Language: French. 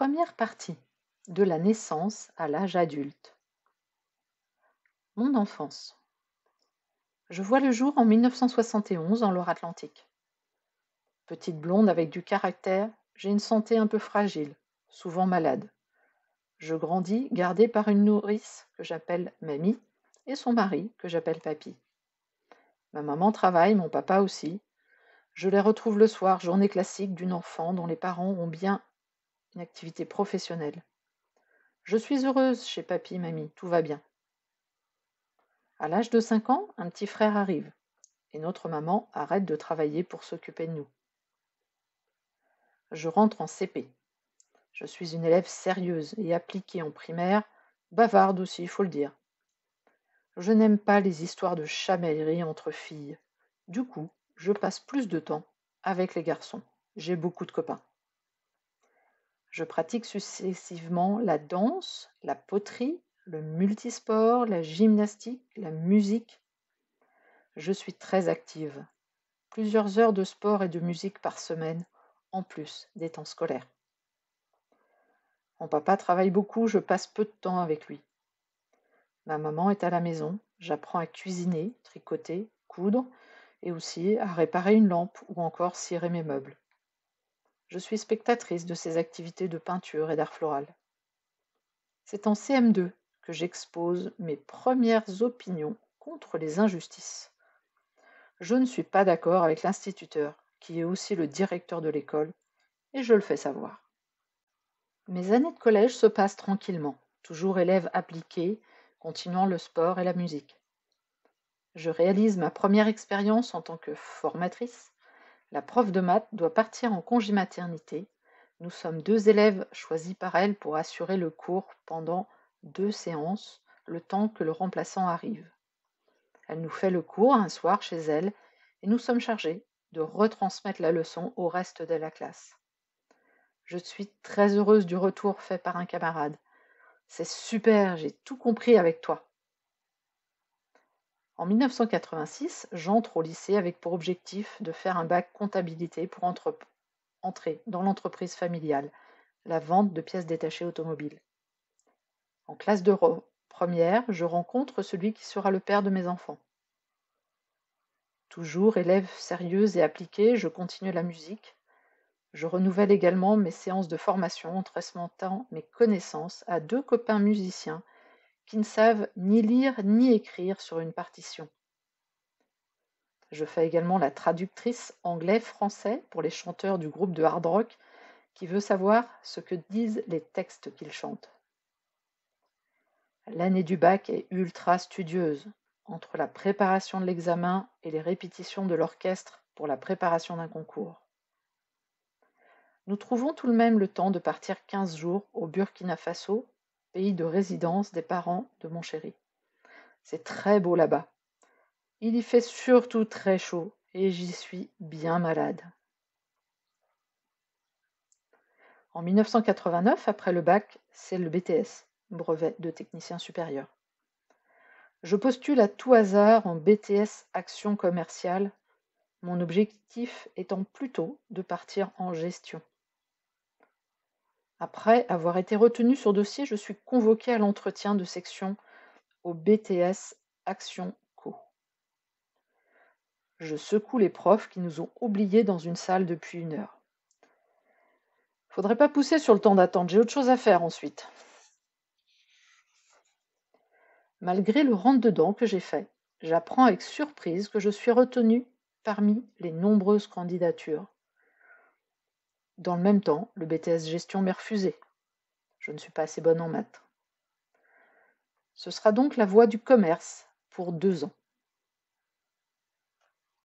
Première partie, de la naissance à l'âge adulte. Mon enfance. Je vois le jour en 1971 en Loire-Atlantique. Petite blonde avec du caractère, j'ai une santé un peu fragile, souvent malade. Je grandis gardée par une nourrice que j'appelle mamie et son mari que j'appelle papy. Ma maman travaille, mon papa aussi. Je les retrouve le soir, journée classique d'une enfant dont les parents ont bien une activité professionnelle. Je suis heureuse chez papy, mamie, tout va bien. À l'âge de 5 ans, un petit frère arrive et notre maman arrête de travailler pour s'occuper de nous. Je rentre en CP. Je suis une élève sérieuse et appliquée en primaire, bavarde aussi, il faut le dire. Je n'aime pas les histoires de chamaillerie entre filles. Du coup, je passe plus de temps avec les garçons. J'ai beaucoup de copains. Je pratique successivement la danse, la poterie, le multisport, la gymnastique, la musique. Je suis très active. Plusieurs heures de sport et de musique par semaine, en plus des temps scolaires. Mon papa travaille beaucoup, je passe peu de temps avec lui. Ma maman est à la maison, j'apprends à cuisiner, tricoter, coudre et aussi à réparer une lampe ou encore cirer mes meubles. Je suis spectatrice de ses activités de peinture et d'art floral. C'est en CM2 que j'expose mes premières opinions contre les injustices. Je ne suis pas d'accord avec l'instituteur, qui est aussi le directeur de l'école, et je le fais savoir. Mes années de collège se passent tranquillement, toujours élève appliquée, continuant le sport et la musique. Je réalise ma première expérience en tant que formatrice. La prof de maths doit partir en congé maternité. Nous sommes 2 élèves choisis par elle pour assurer le cours pendant 2 séances, le temps que le remplaçant arrive. Elle nous fait le cours un soir chez elle et nous sommes chargés de retransmettre la leçon au reste de la classe. Je suis très heureuse du retour fait par un camarade. « C'est super, j'ai tout compris avec toi !» En 1986, j'entre au lycée avec pour objectif de faire un bac comptabilité pour entrer dans l'entreprise familiale, la vente de pièces détachées automobiles. En classe de première, je rencontre celui qui sera le père de mes enfants. Toujours élève sérieuse et appliquée, je continue la musique. Je renouvelle également mes séances de formation en transmettant mes connaissances à 2 copains musiciens qui ne savent ni lire ni écrire sur une partition. Je fais également la traductrice anglais-français pour les chanteurs du groupe de hard rock qui veut savoir ce que disent les textes qu'ils chantent. L'année du bac est ultra studieuse. Entre la préparation de l'examen et les répétitions de l'orchestre pour la préparation d'un concours. Nous trouvons tout de même le temps de partir 15 jours au Burkina Faso, pays de résidence des parents de mon chéri. C'est très beau là-bas. Il y fait surtout très chaud et j'y suis bien malade. En 1989, après le bac, c'est le BTS, brevet de technicien supérieur. Je postule à tout hasard en BTS Action Commerciale, mon objectif étant plutôt de partir en gestion. Après avoir été retenue sur dossier, je suis convoquée à l'entretien de section au BTS Action Co. Je secoue les profs qui nous ont oubliés dans une salle depuis 1 heure. Faudrait pas pousser sur le temps d'attente, j'ai autre chose à faire ensuite. Malgré le rentre-dedans que j'ai fait, j'apprends avec surprise que je suis retenue parmi les nombreuses candidatures. Dans le même temps, le BTS Gestion m'est refusé. Je ne suis pas assez bonne en maths. Ce sera donc la voie du commerce pour 2 ans.